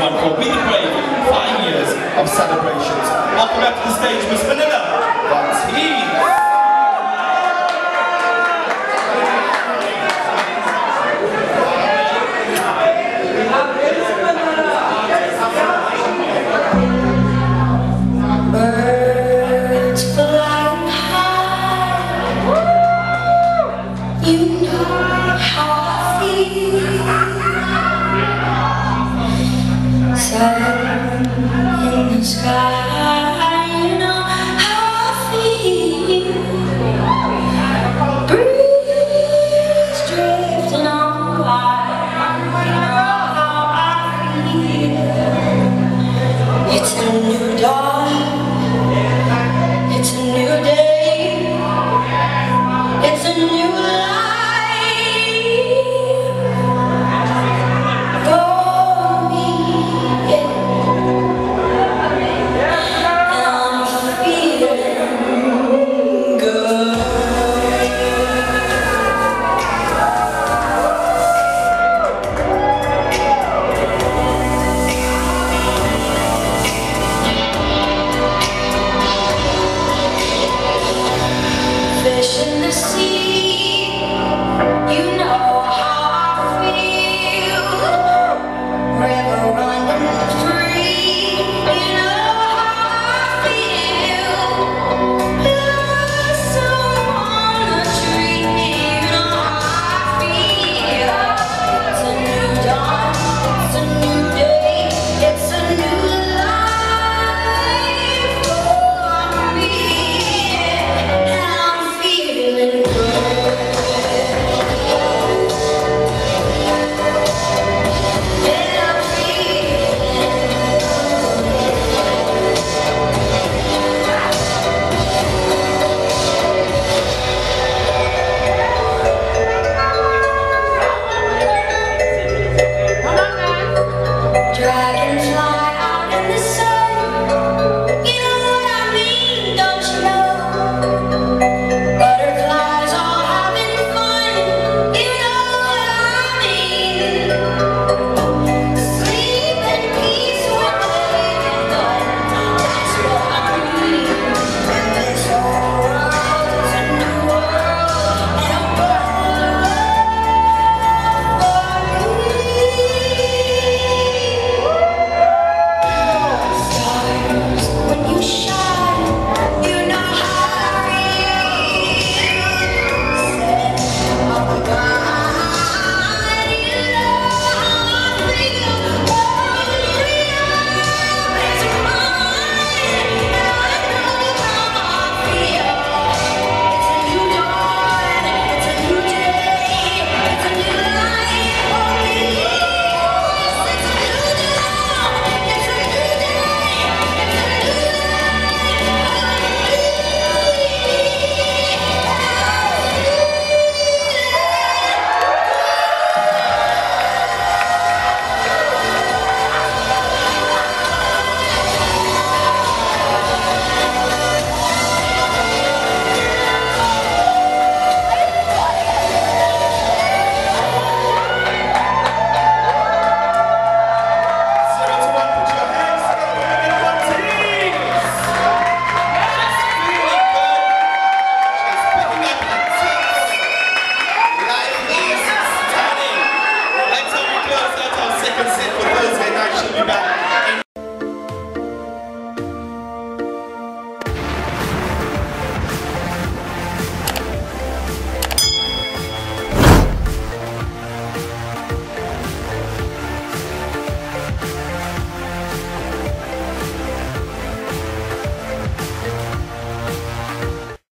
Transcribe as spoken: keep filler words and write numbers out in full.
one for We The Brave, five years of celebrations. Welcome back to the stage, Miss Manila Von Teez. Sun in the sky.